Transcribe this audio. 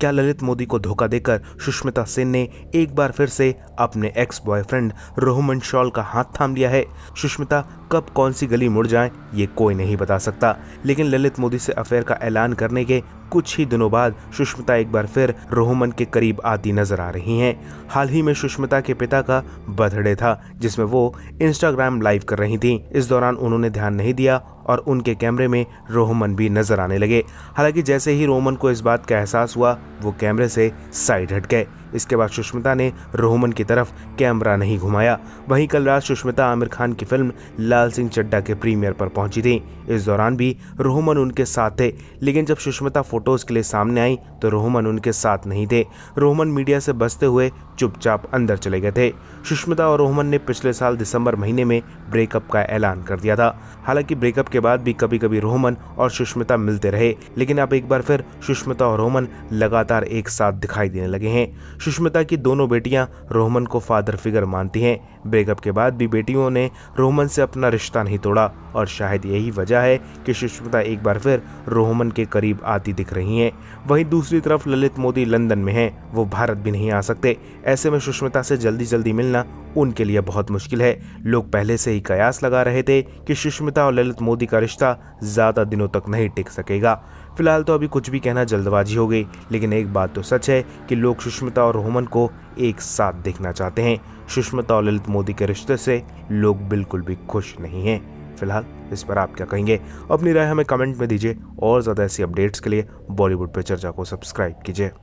क्या ललित मोदी को धोखा देकर सुष्मिता सेन ने एक बार फिर से अपने एक्स बॉयफ्रेंड रोहमन शॉल का हाथ थाम लिया है? सुष्मिता कब कौन सी गली मुड़ जाए ये कोई नहीं बता सकता, लेकिन ललित मोदी से अफेयर का ऐलान करने के कुछ ही दिनों बाद सुष्मिता एक बार फिर रोहमन के करीब आती नजर आ रही हैं। हाल ही में सुष्मिता के पिता का बर्थडे था जिसमें वो इंस्टाग्राम लाइव कर रही थीं। इस दौरान उन्होंने ध्यान नहीं दिया और उनके कैमरे में रोहमन भी नजर आने लगे। हालांकि जैसे ही रोहमन को इस बात का एहसास हुआ वो कैमरे से साइड हट गए। इसके बाद सुष्मिता ने रोहमन की तरफ कैमरा नहीं घुमाया। वहीं कल रात सुष्मिता आमिर खान की फिल्म लाल सिंह चड्डा के प्रीमियर पर पहुंची थी। इस दौरान भी रोहमन उनके साथ थे, लेकिन जब सुष्मिता फोटोज के लिए सामने आई तो रोहमन उनके साथ नहीं थे। रोहमन मीडिया से बचते हुए चुपचाप अंदर चले गए थे। सुष्मिता और रोहमन ने पिछले साल दिसंबर महीने में ब्रेकअप का ऐलान कर दिया था। हालांकि ब्रेकअप के बाद भी कभी कभी रोहमन और सुष्मिता मिलते रहे, लेकिन अब एक बार फिर सुष्मिता और रोहमन लगातार एक साथ दिखाई देने लगे हैं। सुष्मिता की दोनों बेटियां रोहमन को फादर फिगर मानती हैं। ब्रेकअप के बाद भी बेटियों ने रोहमन से अपना रिश्ता नहीं तोड़ा और शायद यही वजह है कि सुष्मिता एक बार फिर रोहमन के करीब आती दिख रही हैं। वहीं दूसरी तरफ ललित मोदी लंदन में हैं, वो भारत भी नहीं आ सकते। ऐसे में सुष्मिता से जल्दी जल्दी मिलना उनके लिए बहुत मुश्किल है। लोग पहले से ही कयास लगा रहे थे कि सुष्मिता और ललित मोदी का रिश्ता ज्यादा दिनों तक नहीं टिक सकेगा। फिलहाल तो अभी कुछ भी कहना जल्दबाजी हो गई, लेकिन एक बात तो सच है कि लोग सुष्मिता और रोहमन को एक साथ देखना चाहते हैं। सुष्मिता और ललित मोदी के रिश्ते से लोग बिल्कुल भी खुश नहीं हैं। फिलहाल इस पर आप क्या कहेंगे? अपनी राय हमें कमेंट में दीजिए और ज़्यादा ऐसी अपडेट्स के लिए बॉलीवुड पे चर्चा को सब्सक्राइब कीजिए।